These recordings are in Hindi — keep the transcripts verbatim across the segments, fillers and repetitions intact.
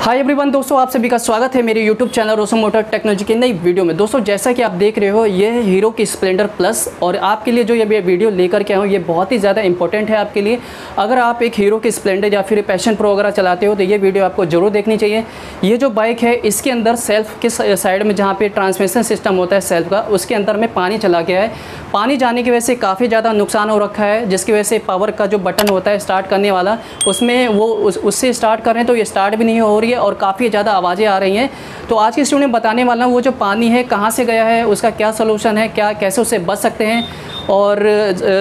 हाय एवरीवन दोस्तों, आप सभी का स्वागत है मेरे YouTube channel Roshan motor technology की नई वीडियो में। दोस्तों जैसा कि आप देख रहे हो, ये है हीरो की स्प्लेंडर प्लस और आपके लिए जो ये वीडियो लेकर के आया हूँ ये बहुत ही ज़्यादा इंपॉर्टेंट है आपके लिए। अगर आप एक हीरो की स्प्लेंडर या फिर पैशन प्रो वगैरह चलाते हो तो ये वीडियो आपको जरूर देखनी चाहिए। ये जो बाइक है इसके अंदर सेल्फ के साइड में जहाँ पर ट्रांसमिशन सिस्टम होता है सेल्फ का, उसके अंदर में पानी चला गया है। पानी जाने की वजह से काफ़ी ज़्यादा नुकसान हो रखा है, जिसकी वजह से पावर का जो बटन होता है स्टार्ट करने वाला, उसमें वो उससे स्टार्ट कर रहे हैं तो ये स्टार्ट भी नहीं हो रही और काफ़ी ज़्यादा आवाज़ें आ रही हैं। तो आज की इस वीडियो में बताने वाला हूँ वो जो पानी है कहाँ से गया है, उसका क्या सलूशन है, क्या कैसे उससे बच सकते हैं और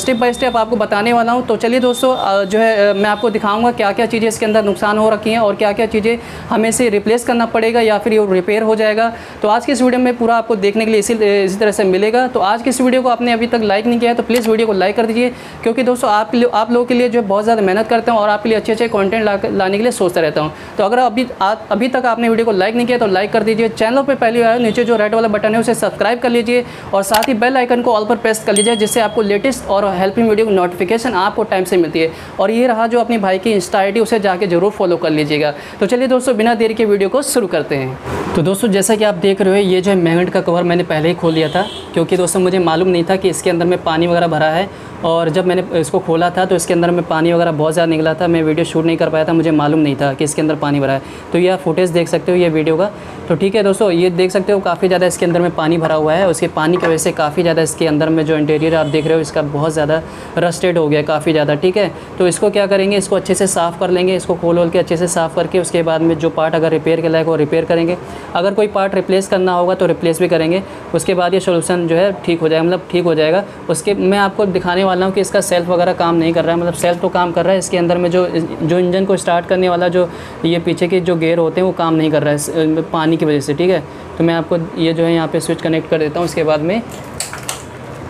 स्टेप बाय स्टेप आपको बताने वाला हूँ। तो चलिए दोस्तों, जो है मैं आपको दिखाऊंगा क्या क्या चीज़ें इसके अंदर नुकसान हो रखी हैं और क्या क्या चीज़ें हमें इसे रिप्लेस करना पड़ेगा या फिर ये रिपेयर हो जाएगा। तो आज की इस वीडियो में पूरा आपको देखने के लिए इसी इसी तरह से मिलेगा। तो आज की इस वीडियो को आपने अभी तक लाइक नहीं किया है तो प्लीज़ वीडियो को लाइक कर दीजिए, क्योंकि दोस्तों आप आप लोगों के लिए जो बहुत ज़्यादा मेहनत करता हूँ और आपके लिए अच्छे अच्छे कॉन्टेंट लाने के लिए सोचता रहता हूँ। तो अगर अभी अभी तक आपने वीडियो को लाइक नहीं किया तो लाइक कर दीजिए। चैनल पर पहली बार नीचे जो रेड वाला बटन है उसे सब्सक्राइब कर लीजिए और साथ ही बेल आइकन को ऑल पर प्रेस कर लीजिए, जिससे आपको लेटेस्ट और हेल्पिंग वीडियो नोटिफिकेशन आपको टाइम से मिलती है। और ये रहा जो अपने भाई की इंस्टा आईडी, उसे जाके जरूर फॉलो कर लीजिएगा। तो चलिए दोस्तों, बिना देर के वीडियो को शुरू करते हैं। तो दोस्तों जैसा कि आप देख रहे हो, ये जो है मैग्नेट का कवर मैंने पहले ही खोल लिया था, क्योंकि दोस्तों मुझे मालूम नहीं था कि इसके अंदर में पानी वगैरह भरा है। और जब मैंने इसको खोला था तो इसके अंदर में पानी वगैरह बहुत ज़्यादा निकला था, मैं वीडियो शूट नहीं कर पाया था, मुझे मालूम नहीं था कि इसके अंदर पानी भरा है। तो ये आप फुटेज देख सकते हो ये वीडियो का। तो ठीक है दोस्तों, ये देख सकते हो काफ़ी ज़्यादा इसके अंदर में पानी भरा हुआ है। उसके पानी की वजह से काफ़ी ज़्यादा इसके अंदर में जो इंटीरियर आप देख रहे हो इसका बहुत ज़्यादा रस्टेड हो गया काफ़ी ज़्यादा। ठीक है, तो इसको क्या करेंगे, इसको अच्छे से साफ़ कर लेंगे, इसको खोल खोल के अच्छे से साफ़ करके उसके बाद में जो पार्ट अगर रिपेयर के लायक वो रिपेयर करेंगे, अगर कोई पार्ट रिप्लेस करना होगा तो रिप्लेस भी करेंगे। उसके बाद ये सोल्यूशन जो है ठीक हो जाएगा, मतलब ठीक हो जाएगा। उसके मैं आपको दिखाने वाला हूँ कि इसका सेल्फ वगैरह काम नहीं कर रहा है, मतलब सेल्फ तो काम कर रहा है, इसके अंदर में जो जो इंजन को स्टार्ट करने वाला जो ये पीछे के जो गेयर होते हैं वो काम नहीं कर रहा है पानी की वजह से। ठीक है, तो मैं आपको ये जो है यहाँ पे स्विच कनेक्ट कर देता हूँ। उसके बाद में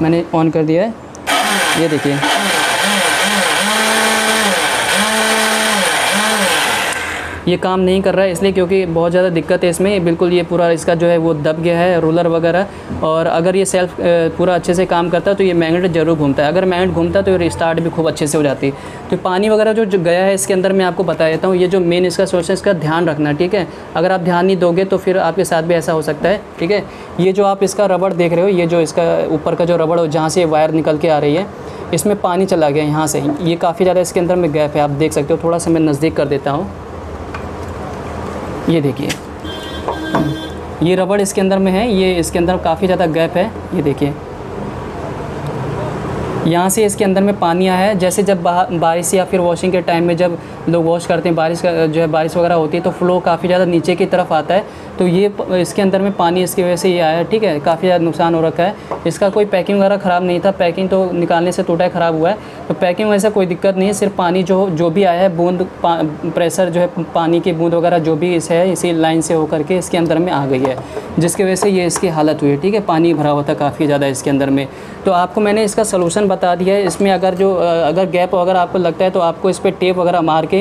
मैंने ऑन कर दिया है, ये देखिए। ये काम नहीं कर रहा है इसलिए क्योंकि बहुत ज़्यादा दिक्कत है इसमें, बिल्कुल ये पूरा इसका जो है वो दब गया है रोलर वगैरह। और अगर ये सेल्फ पूरा अच्छे से काम करता तो ये मैग्नेट जरूर घूमता है, अगर मैग्नेट घूमता तो ये स्टार्ट भी खूब अच्छे से हो जाती। तो पानी वगैरह जो, जो गया है इसके अंदर मैं आपको बता देता हूँ। ये जो मेन इसका सोर्स है इसका ध्यान रखना, ठीक है, अगर आप ध्यान नहीं दोगे तो फिर आपके साथ भी ऐसा हो सकता है। ठीक है, ये जो आप इसका रबड़ देख रहे हो, ये जो इसका ऊपर का जो रबड़ हो जहाँ से वायर निकल के आ रही है, इसमें पानी चला गया यहाँ से। ये काफ़ी ज़्यादा इसके अंदर में गैप है, आप देख सकते हो। थोड़ा सा मैं नज़दीक कर देता हूँ, ये देखिए ये रबड़ इसके अंदर में है, ये इसके अंदर काफ़ी ज़्यादा गैप है। ये देखिए यहाँ से इसके अंदर में पानी आया है। जैसे जब बारिश या फिर वॉशिंग के टाइम में जब लोग वॉश करते हैं, बारिश का जो है बारिश वगैरह होती है तो फ्लो काफ़ी ज़्यादा नीचे की तरफ आता है, तो ये इसके अंदर में पानी इसकी वजह से ये आया है। ठीक है, काफ़ी ज़्यादा नुकसान हो रखा है। इसका कोई पैकिंग वगैरह ख़राब नहीं था, पैकिंग तो निकालने से टूटा ख़राब हुआ है, तो पैकिंग वैसा कोई दिक्कत नहीं है। सिर्फ पानी जो जो भी आया है बूंद प्रेशर जो है पानी की बूंद वगैरह जो भी इस है इसी लाइन से होकर के इसके अंदर में आ गई है, जिसकी वजह से ये इसकी हालत हुई है। ठीक है, पानी भरा हुआ था काफ़ी ज़्यादा इसके अंदर में। तो आपको मैंने इसका सलूशन बता दिया है। इसमें अगर जो अगर गैप अगर आपको लगता है तो आपको इस पर टेप वगैरह मार के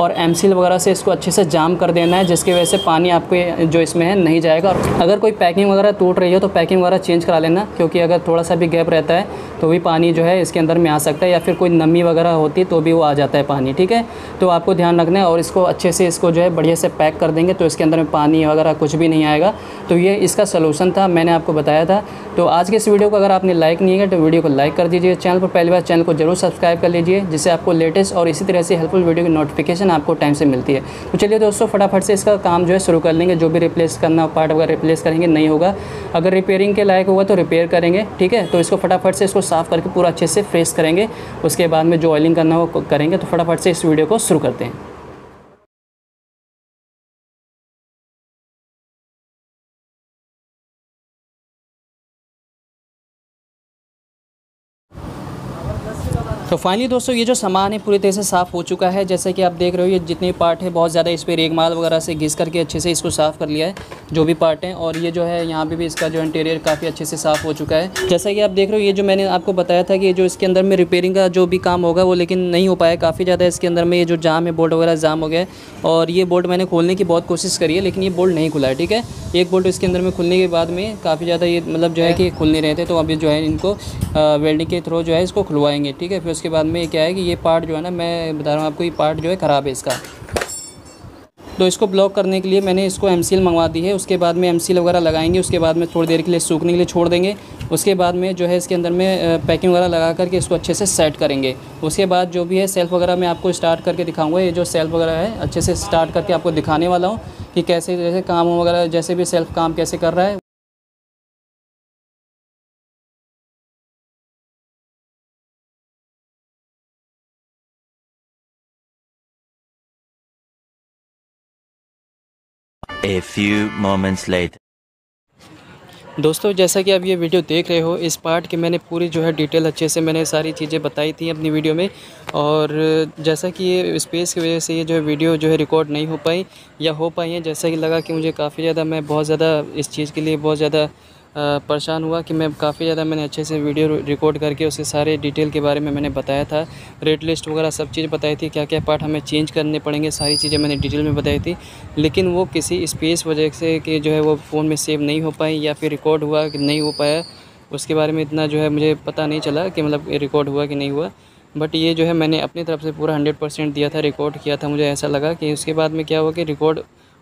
और एमसीएल वगैरह से इसको अच्छे से जाम कर देना है, जिसकी वजह से पानी आपके जो इसमें है नहीं जाएगा। और अगर कोई पैकिंग वगैरह टूट रही हो तो पैकिंग वगैरह चेंज करा लेना, क्योंकि अगर थोड़ा सा भी गैप रहता है तो भी पानी जो है इसके अंदर में आ सकता है, या फिर कोई नमी वगैरह होती है तो भी वो आ जाता है पानी। ठीक है, तो आपको ध्यान रखना है और इसको अच्छे से इसको जो है बढ़िया से पैक कर देंगे तो इसके अंदर में पानी वगैरह कुछ भी नहीं आएगा। तो ये इसका सलूशन था, मैंने आपको बताया था। तो आज के इस वीडियो को अगर आपने लाइक नहीं किया तो वीडियो को लाइक कर दीजिए। चैनल पर पहली बार चैनल को जरूर सब्सक्राइब कर लीजिए, जिससे आपको लेटेस्ट और इसी तरह से हेल्पफुल वीडियो की नोटिफिकेशन आपको टाइम से मिलती है। तो चलिए दोस्तों, फटाफट से इसका काम जो है शुरू कर लेंगे। जो भी रिप्लेस करना पार्ट वगैरह रिप्लेस करेंगे, नहीं होगा अगर रिपेयरिंग के लायक होगा तो रिपेयर करेंगे। ठीक है, तो इसको फटाफट से इसको साफ़ करके पूरा अच्छे से फ्रेश करेंगे, उसके बाद में जो ऑयलिंग करना हो करेंगे। तो फटाफट से इस वीडियो को शुरू करते हैं। तो फाइनली दोस्तों, ये जो सामान है पूरी तरह से साफ़ हो चुका है। जैसे कि आप देख रहे हो ये जितने पार्ट है बहुत ज़्यादा इस पर रेगमाल वगैरह से घिस करके अच्छे से इसको साफ़ कर लिया है जो भी पार्ट हैं। और ये जो है यहाँ पे भी इसका जो इंटीरियर काफ़ी अच्छे से साफ़ हो चुका है। जैसा कि आप देख रहे हो, ये जो मैंने आपको बताया था कि जो इसके अंदर में रिपेयरिंग का जो भी काम होगा वो लेकिन नहीं हो पाया। काफ़ी ज़्यादा इसके अंदर में ये जो जाम है बोल्ट वगैरह जाम हो गया है। और ये बोल्ट मैंने खोलने की बहुत कोशिश करी है लेकिन ये बोल्ट नहीं खुला है। ठीक है, एक बोल्ट इसके अंदर में खुलने के बाद में काफ़ी ज़्यादा ये मतलब जो है कि खुल नहीं रहे थे, तो अभी जो है इनको वेल्डिंग के थ्रू जो है इसको खुलवाएंगे। ठीक है, उसके बाद में क्या है कि ये पार्ट जो है ना, मैं बता रहा हूँ आपको, ये पार्ट जो है ख़राब है इसका। तो इसको ब्लॉक करने के लिए मैंने इसको एमसीएल मंगवा दी है। उसके बाद में एमसीएल वगैरह लगाएंगे, उसके बाद में थोड़ी देर के लिए सूखने के लिए छोड़ देंगे। उसके बाद में जो है इसके अंदर में पैकिंग वगैरह लगा करके इसको अच्छे से सेट करेंगे। उसके बाद जो भी है सेल्फ वगैरह मैं आपको स्टार्ट करके दिखाऊंगा। ये जो सेल्फ वगैरह है अच्छे से स्टार्ट करके आपको दिखाने वाला हूँ कि कैसे जैसे काम वगैरह जैसे भी सेल्फ काम कैसे कर रहा है। A few moments later. दोस्तों जैसा कि आप ये वीडियो देख रहे हो, इस पार्ट की मैंने पूरी जो है डिटेल अच्छे से मैंने सारी चीज़ें बताई थी अपनी वीडियो में। और जैसा कि ये स्पेस की वजह से ये जो है वीडियो जो है रिकॉर्ड नहीं हो पाई या हो पाई है, जैसा कि लगा कि मुझे काफ़ी ज़्यादा मैं बहुत ज़्यादा इस चीज़ के लिए बहुत ज़्यादा परेशान हुआ कि मैं काफ़ी ज़्यादा मैंने अच्छे से वीडियो रिकॉर्ड करके उसके सारे डिटेल के बारे में मैंने बताया था, रेट लिस्ट वगैरह सब चीज़ बताई थी, क्या क्या पार्ट हमें चेंज करने पड़ेंगे सारी चीज़ें मैंने डिटेल में बताई थी। लेकिन वो किसी स्पेस वजह से कि जो है वो फ़ोन में सेव नहीं हो पाई या फिर रिकॉर्ड हुआ कि नहीं हो पाया, उसके बारे में इतना जो है मुझे पता नहीं चला कि मतलब रिकॉर्ड हुआ कि नहीं हुआ। बट ये जो है मैंने अपनी तरफ से पूरा हंड्रेड परसेंट दिया था, रिकॉर्ड किया था, मुझे ऐसा लगा। कि उसके बाद में क्या हुआ कि रिकॉर्ड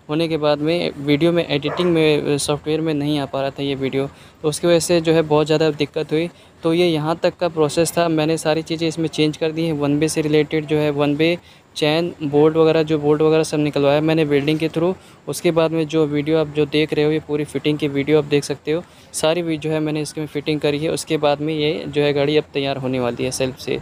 होने के बाद में वीडियो में एडिटिंग में सॉफ्टवेयर में नहीं आ पा रहा था ये वीडियो, तो उसकी वजह से जो है बहुत ज़्यादा दिक्कत हुई। तो ये यहाँ तक का प्रोसेस था। मैंने सारी चीज़ें इसमें चेंज कर दी हैं, वन वे से रिलेटेड जो है वन वे चैन बोल्ट वगैरह जो बोल्ट वगैरह सब निकलवाया मैंने वेल्डिंग के थ्रू। उसके बाद में जो वीडियो आप जो देख रहे हो ये पूरी फिटिंग की वीडियो आप देख सकते हो, सारी भी जो है मैंने इसमें फिटिंग करी है। उसके बाद में ये जो है गाड़ी अब तैयार होने वाली है सेल्फ से,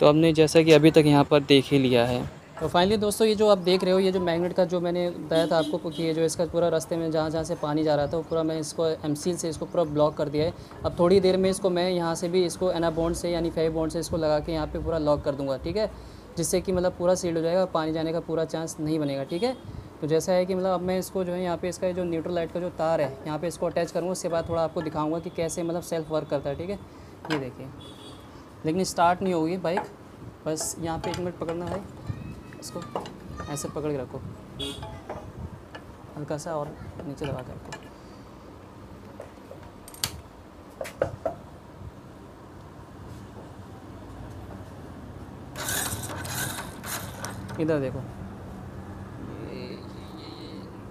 तो हमने जैसा कि अभी तक यहाँ पर देख ही लिया है। तो फाइनली दोस्तों ये जो आप देख रहे हो ये जो मैग्नेट का जो मैंने बताया था आपको कि ये जो इसका पूरा रास्ते में जहाँ जहाँ से पानी जा रहा था वो पूरा मैं इसको एमसील से इसको पूरा ब्लॉक कर दिया है। अब थोड़ी देर में इसको मैं यहाँ से भी इसको एना बॉन्ड से यानी फेवी बॉन्ड से इसको लगा के यहाँ पे पूरा लॉक कर दूँगा, ठीक है, जिससे कि मतलब पूरा सील्ड हो जाएगा, पानी जाने का पूरा चांस नहीं बनेगा, ठीक है। तो जैसा है कि मतलब अब मैं इसको जो है यहाँ पे इसका जो न्यूट्रल लाइट का जो तार है यहाँ पर इसको अटैच करूँगा। उसके बाद थोड़ा आपको दिखाऊँगा कि कैसे मतलब सेल्फ वर्क करता है, ठीक है। ये देखिए, लेकिन स्टार्ट नहीं होगी बाइक, बस यहाँ पर एक मिनट पकड़ना है इसको, ऐसे पकड़ के रखो हल्का सा और नीचे दबा के रखो। इधर देखो,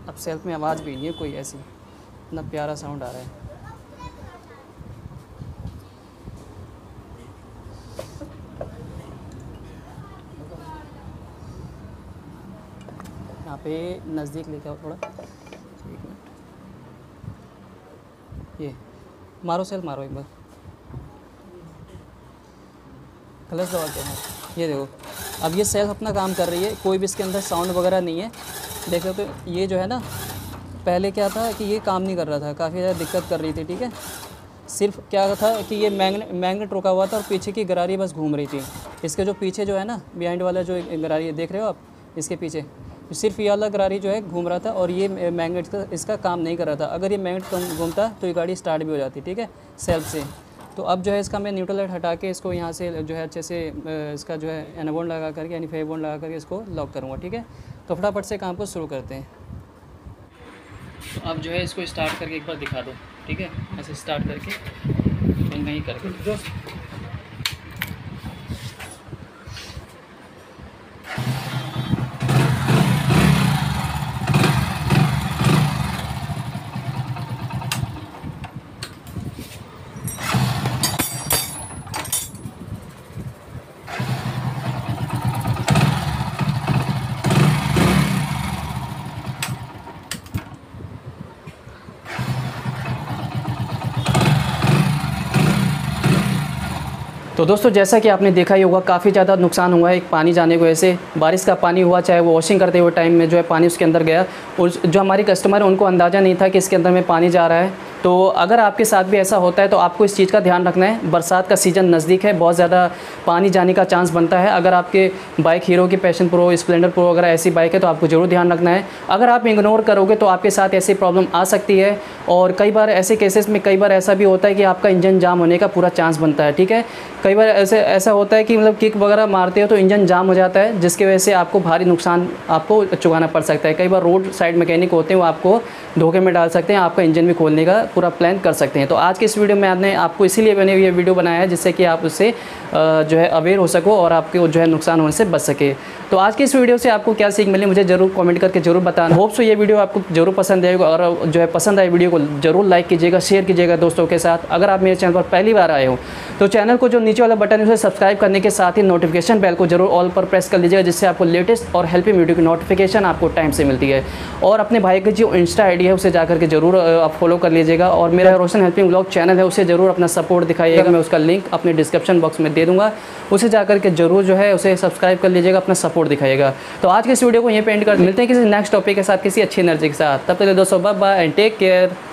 अब सेल्फ में आवाज़ भी नहीं है कोई ऐसी, इतना प्यारा साउंड आ रहा है। पे नज़दीक लेके आओ थोड़ा, एक मिनट, ये मारो सेल मारो एक बार, क्लच दबा के। हाँ ये देखो, अब ये सेल अपना काम कर रही है, कोई भी इसके अंदर साउंड वगैरह नहीं है। देखो तो ये जो है ना, पहले क्या था कि ये काम नहीं कर रहा था, काफ़ी ज़्यादा दिक्कत कर रही थी, ठीक है। सिर्फ क्या था कि ये मैग्नेट मैग्नेट रुका हुआ था और पीछे की गरारी बस घूम रही थी। इसके जो पीछे जो है ना बिहाइंड वाला जो गरारी देख रहे हो आप, इसके पीछे सिर्फ ये वाला गरारी जो है घूम रहा था और ये मैग्नेट का इसका काम नहीं कर रहा था। अगर ये मैग्नेट घूमता तो ये गाड़ी स्टार्ट भी हो जाती, ठीक है, सेल्फ से। तो अब जो है इसका मैं न्यूट्रल लाइट हटा के इसको यहाँ से जो है अच्छे से इसका जो है एनाबोन लगा करके यानी फेबोन लगा करके इसको लॉक करूँगा, ठीक है। तो फटाफट से काम को शुरू करते हैं। तो अब जो है इसको स्टार्ट करके एक बार दिखा दो, ठीक है, ऐसे स्टार्ट करके तो नहीं करके तो दोस्तों जैसा कि आपने देखा ही होगा काफ़ी ज़्यादा नुकसान हुआ है एक पानी जाने की वजह से, बारिश का पानी हुआ, चाहे वो वॉशिंग करते हुए टाइम में जो है पानी उसके अंदर गया। और जो हमारी कस्टमर है उनको अंदाज़ा नहीं था कि इसके अंदर में पानी जा रहा है। तो अगर आपके साथ भी ऐसा होता है तो आपको इस चीज़ का ध्यान रखना है। बरसात का सीज़न नज़दीक है, बहुत ज़्यादा पानी जाने का चांस बनता है। अगर आपके बाइक हीरो की पैशन प्रो, स्प्लेंडर प्रो वगैरह ऐसी बाइक है तो आपको ज़रूर ध्यान रखना है। अगर आप इग्नोर करोगे तो आपके साथ ऐसी प्रॉब्लम आ सकती है। और कई बार ऐसे केसेस में कई बार ऐसा भी होता है कि आपका इंजन जाम होने का पूरा चांस बनता है, ठीक है। कई बार ऐसे ऐसा होता है कि मतलब किक वगैरह मारते हो तो इंजन जाम हो जाता है, जिसकी वजह से आपको भारी नुकसान आपको चुकाना पड़ सकता है। कई बार रोड साइड मैकेनिक होते हैं वो आपको धोखे में डाल सकते हैं, आपका इंजन भी खोलने का पूरा प्लान कर सकते हैं। तो आज के इस वीडियो में आपने आपको इसीलिए मैंने ये वीडियो बनाया है जिससे कि आप उससे जो है अवेयर हो सको और आपके जो है नुकसान होने से बच सके। तो आज की इस वीडियो से आपको क्या सीख मिली मुझे ज़रूर कमेंट करके जरूर बताना। होप सो ये वीडियो आपको जरूर पसंद आएगा और जो है पसंद आए वीडियो को जरूर लाइक कीजिएगा, शेयर कीजिएगा दोस्तों के साथ। अगर आप मेरे चैनल पर पहली बार आए हो तो चैनल को जो नीचे वाला बटन है उसे सब्सक्राइब करने के साथ ही नोटिफिकेशन बेल को जरूर ऑल पर प्रेस कर लीजिएगा, जिससे आपको लेटेस्ट और हेल्पिंग वीडियो की नोटिफिकेशन आपको टाइम से मिलती है। और अपने भाई की जो इंस्टा आईडी है उसे जाकर के जरूर आप फॉलो कर लीजिएगा और मेरा रोशन हेल्पिंग व्लॉग चैनल है उसे जरूर अपना सपोर्ट दिखाइएगा। मैं उसका लिंक अपने डिस्क्रिप्शन बॉक्स में दे दूँगा, उसे जाकर के जरूर जो है उसे सब्सक्राइब कर लीजिएगा, अपना सपोर्ट दिखाइएगा। तो आज के इस वीडियो को यहीं पे एंड कर, मिलते हैं किसी नेक्स्ट टॉपिक के साथ, किसी अच्छी एनर्जी के साथ। तब तक दोस्तों bye bye and take care.